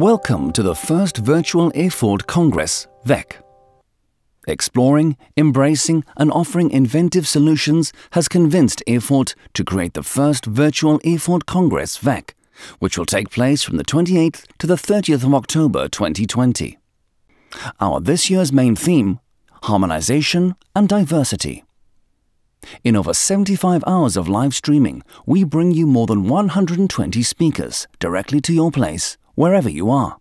Welcome to the first virtual EFORT Congress, VEC. Exploring, embracing and offering inventive solutions has convinced EFORT to create the first virtual EFORT Congress, VEC, which will take place from the 28th to the 30th of October 2020. Our this year's main theme, harmonization and diversity. In over 75 hours of live streaming, we bring you more than 120 speakers directly to your place, wherever you are.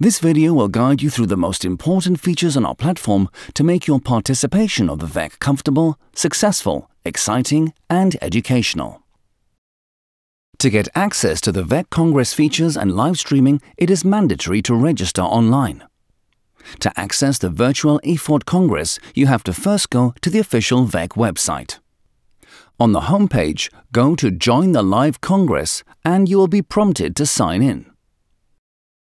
This video will guide you through the most important features on our platform to make your participation of the VEC comfortable, successful, exciting and educational. To get access to the VEC Congress features and live streaming, it is mandatory to register online. To access the virtual EFORT Congress, you have to first go to the official VEC website. On the homepage, go to Join the Live Congress and you will be prompted to sign in.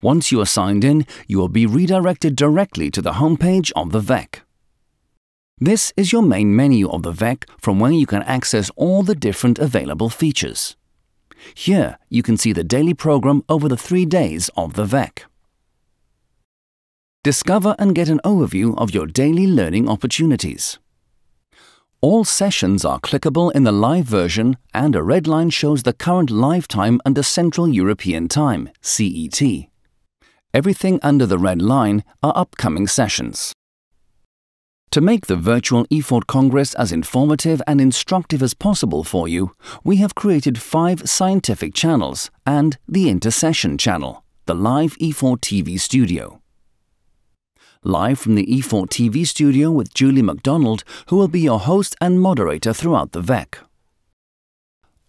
Once you are signed in, you will be redirected directly to the homepage of the VEC. This is your main menu of the VEC from where you can access all the different available features. Here you can see the daily program over the 3 days of the VEC. Discover and get an overview of your daily learning opportunities. All sessions are clickable in the live version and a red line shows the current live time under Central European Time, CET. Everything under the red line are upcoming sessions. To make the virtual EFORT Congress as informative and instructive as possible for you, we have created 5 scientific channels and the Intercession channel, the live EFORT TV studio. Live from the EFORT TV studio with Julie MacDonald, who will be your host and moderator throughout the VEC.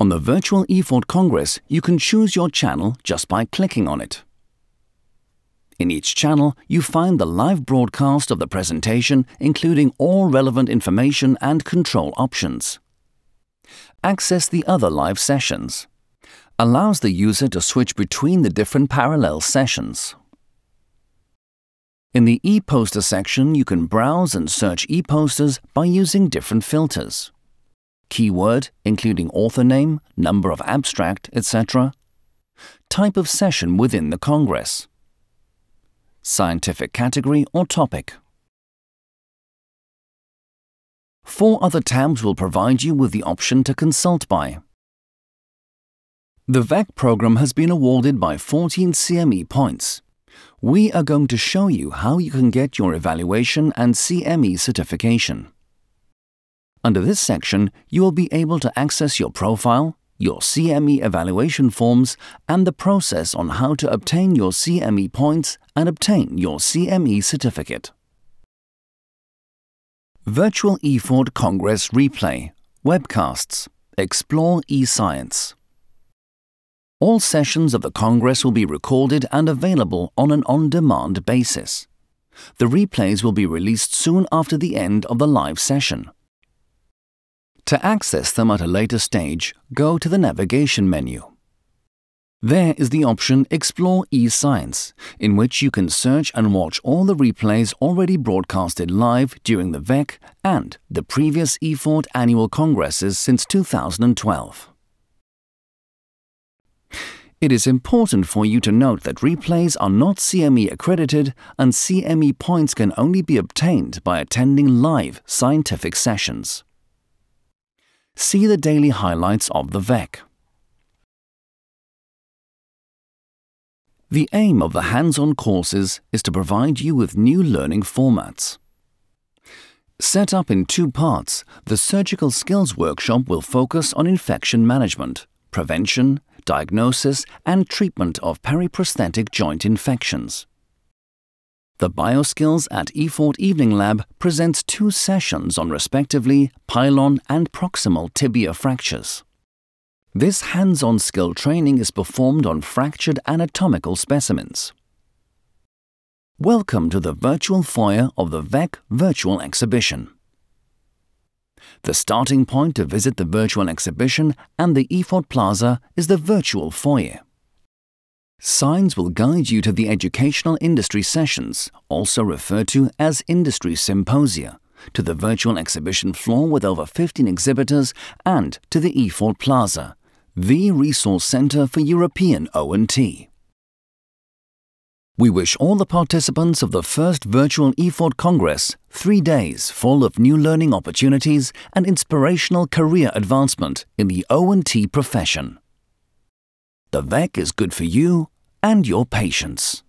On the virtual EFORT Congress, you can choose your channel just by clicking on it. In each channel, you find the live broadcast of the presentation, including all relevant information and control options. Access the other live sessions. Allows the user to switch between the different parallel sessions. In the e-poster section, you can browse and search e-posters by using different filters. Keyword, including author name, number of abstract, etc. Type of session within the Congress. Scientific category or topic. 4 other tabs will provide you with the option to consult by. The VEC program has been awarded by 14 CME points. We are going to show you how you can get your evaluation and CME certification. Under this section, you will be able to access your profile, your CME evaluation forms, and the process on how to obtain your CME points and obtain your CME certificate. Virtual EFORT Congress Replay, Webcasts, Explore eScience. All sessions of the Congress will be recorded and available on an on-demand basis. The replays will be released soon after the end of the live session. To access them at a later stage, go to the navigation menu. There is the option Explore eScience, in which you can search and watch all the replays already broadcasted live during the VEC and the previous EFORT annual congresses since 2012. It is important for you to note that replays are not CME accredited and CME points can only be obtained by attending live scientific sessions. See the daily highlights of the VEC. The aim of the hands-on courses is to provide you with new learning formats. Set up in 2 parts, the Surgical Skills Workshop will focus on infection management, prevention, diagnosis and treatment of periprosthetic joint infections. The BioSkills at EFORT Evening Lab presents 2 sessions on respectively pylon and proximal tibia fractures. This hands-on skill training is performed on fractured anatomical specimens. Welcome to the virtual foyer of the VEC Virtual Exhibition. The starting point to visit the virtual exhibition and the EFORT Plaza is the virtual foyer. Signs will guide you to the educational industry sessions, also referred to as industry symposia, to the virtual exhibition floor with over 15 exhibitors and to the EFORT Plaza, the resource center for European O&T. We wish all the participants of the first virtual EFORT Congress 3 days full of new learning opportunities and inspirational career advancement in the O&T profession. The VEC is good for you and your patients.